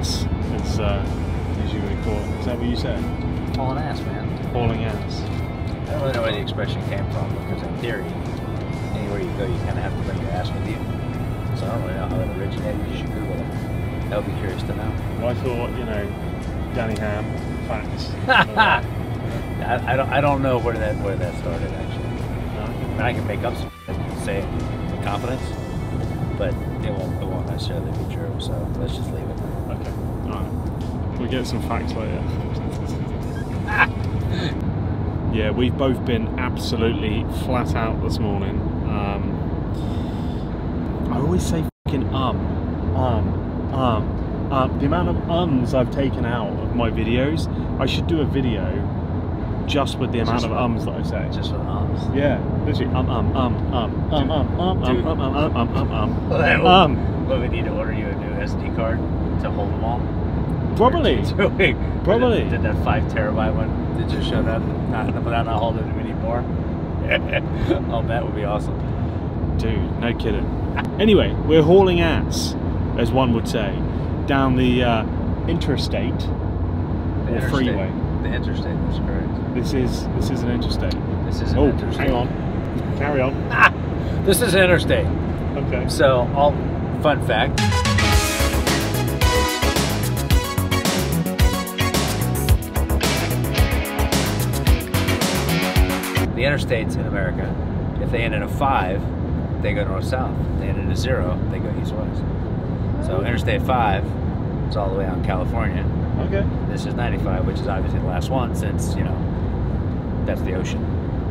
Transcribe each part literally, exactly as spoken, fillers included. ass. It's uh, as you would call it. Is that what you said? Hauling ass, man. Hauling ass. I don't really know where the expression came from, because in theory, anywhere you go, you kind of have to bring your ass with you. So I don't really know how that originated. You should Google it. That would be curious to know. Well, I thought, you know, Danny Ham, facts. I, I don't. I don't know where that where that started actually. I mean, I can make up some and say it with confidence, but it won't. It won't necessarily be true. So let's just leave it. Okay. All right. We'll get some facts later. Yeah, we've both been absolutely flat out this morning. Um, I always say fucking um, um, um, um. The amount of ums I've taken out of my videos. I should do a video. Just with the amount of ums that I say. Just with ums. Yeah, literally um um um um um um um um um um um um um um. Well, we need to order you a new S D card to hold them all. Probably. Probably. Did that five terabyte one? Did you show that? Not, but I'm not holding them anymore. Oh, that would be awesome. Dude, no kidding. Anyway, we're hauling ass, as one would say, down the uh, interstate or freeway. The interstate, that's correct. This is this is an interstate. This is an oh, interstate. Hang on. Carry on. Ah, this is an interstate. Okay. So, all fun fact. The interstates in America, if they end in a five, they go north south. If they end in a zero, they go east west. So Interstate five is all the way out in California. Okay. This is ninety-five, which is obviously the last one since, you know, that's the ocean.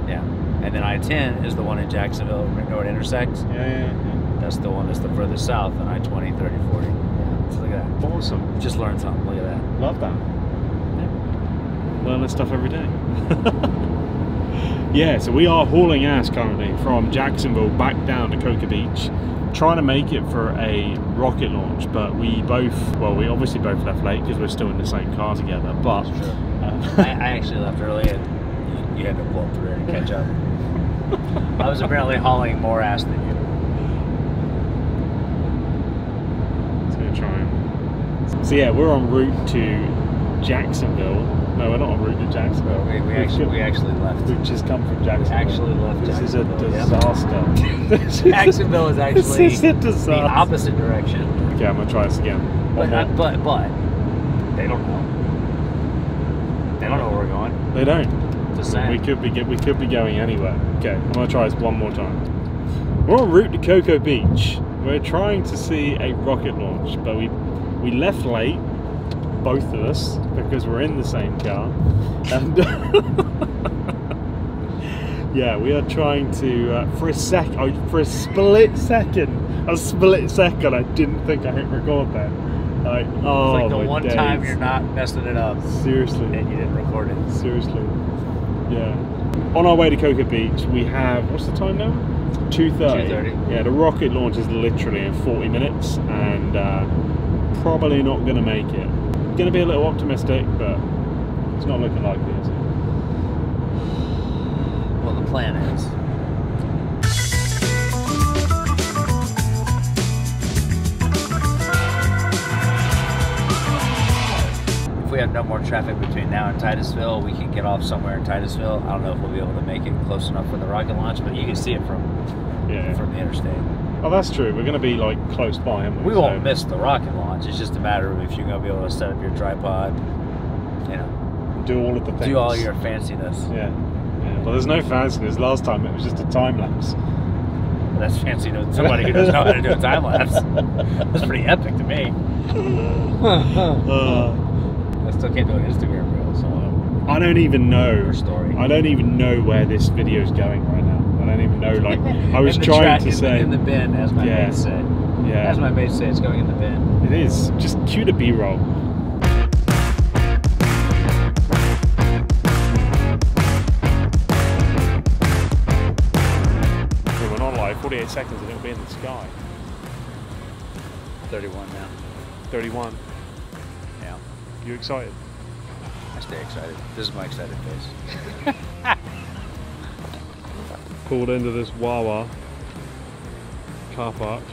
Yeah. And then I ten is the one in Jacksonville where it intersects. Yeah, yeah, yeah. That's the one that's the furthest south, and I twenty, thirty, forty. Yeah. So look at that. Awesome. Just learned something. Look at that. Love that. Yeah. Learn this stuff every day. Yeah, so we are hauling ass currently from Jacksonville back down to Cocoa Beach. Trying to make it for a rocket launch, but we both, well, we obviously both left late because we're still in the same car together, but sure. uh, I, I actually left early and you, you had to pull up through and catch up. I was apparently hauling more ass than you. So trying. So yeah, we're en route to Jacksonville. No, we're not en route to Jacksonville. We, we, we actually we actually left. We've just come from Jacksonville. We actually left. This is a disaster. Yep. Jacksonville is actually is the opposite direction. Okay, I'm gonna try this again. But I, but but they don't know. They don't know where we're going. They don't. Just saying. We could be we could be going anywhere. Okay, I'm gonna try this one more time. We're en route to Cocoa Beach. We're trying to see a rocket launch, but we we left late. Both of us, because we're in the same car, and yeah, we are trying to uh, for a sec, oh, for a split second, a split second. I didn't think I hit record that. Like, oh, it's like the my one days. Time you're not messing it up. Seriously, and you didn't record it. Seriously, yeah. On our way to Cocoa Beach, we have what's the time now? Two thirty. Two thirty. Yeah, the rocket launch is literally in forty minutes, and uh, probably not going to make it. Gonna be a little optimistic, but it's not looking likely, is it? Well, the plan is. If we have no more traffic between now and Titusville, we can get off somewhere in Titusville. I don't know if we'll be able to make it close enough for the rocket launch, but you can see it from yeah. from the interstate. Oh, that's true. We're going to be like close by, aren't we? We won't so. miss the rocket launch. It's just a matter of if you're going to be able to set up your tripod, you know, do all of the things, do all your fanciness. Yeah. yeah. Well, there's no fanciness. Last time it was just a time lapse. Well, that's fancy to somebody who doesn't know how to do a time lapse. That's pretty epic to me. uh, I still can't do an Instagram reel, so I don't even know. Story. I don't even know where this video is going right now. I don't even know, like, I was trying track, to in say... The, in the bin, as my yeah, mate said. Yeah. As my mate said, it's going in the bin. It is. Just cue the B-roll. We're not like forty-eight seconds and it'll be in the sky. thirty-one now. thirty-one? Yeah. You excited? I stay excited. This is my excited face. Pulled into this Wawa car park.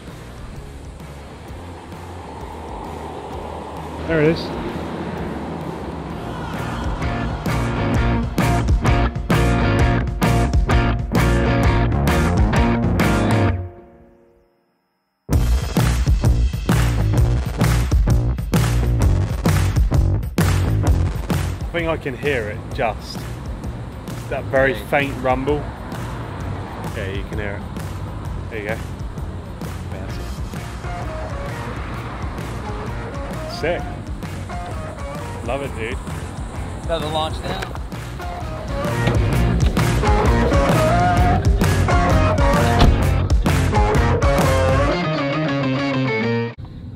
There it is. I think I can hear it, just that very faint rumble. Yeah, you can hear it. There you go. That's it. Sick. Love it, dude. Another launch down.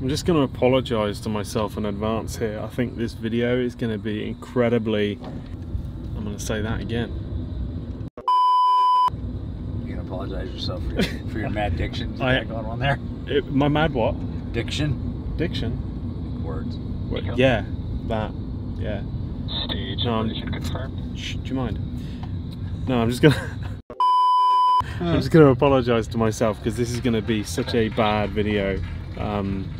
I'm just going to apologise to myself in advance here. I think this video is going to be incredibly... I'm going to say that again. You're going to apologise yourself for your, for your mad diction? Is I, going on there? It, my mad what? Diction. Diction? Words. Word, yeah, that. Yeah. Stage um, should confirm. Shh, do you mind? No, I'm just going to... I'm just going to apologise to myself because this is going to be such a bad video. Um,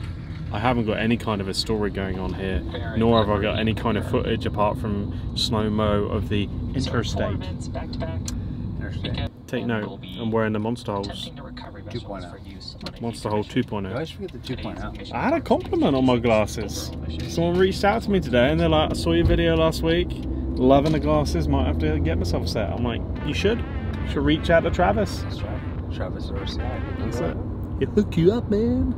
I haven't got any kind of a story going on here, nor have I got any kind of footage apart from slow-mo of the interstate. Back to back. Interstate. Take note, I'm wearing the Monster Holes two point oh. Monster Hole two point oh. I always forget the two point oh. I had a compliment on my glasses. Someone reached out to me today and they're like, I saw your video last week, loving the glasses, might have to get myself a set. I'm like, you should. You should reach out to Travis. That's right. Travis or Sam. That's it. He'll hook you up, man.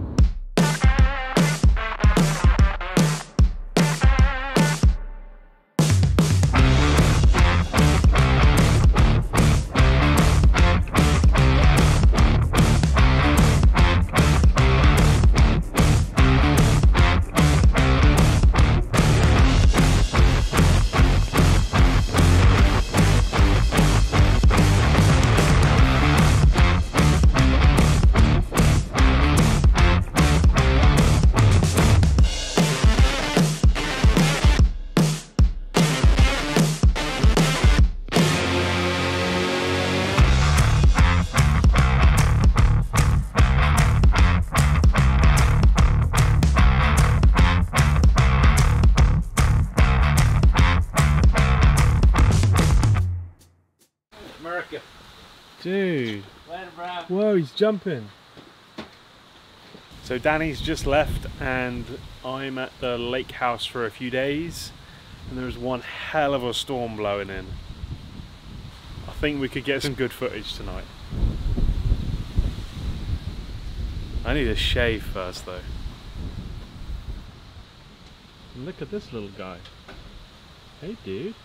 Dude, whoa, he's jumping. So Danny's just left and I'm at the lake house for a few days and there's one hell of a storm blowing in. I think we could get some good footage tonight. I need a shave first though. And look at this little guy. Hey dude.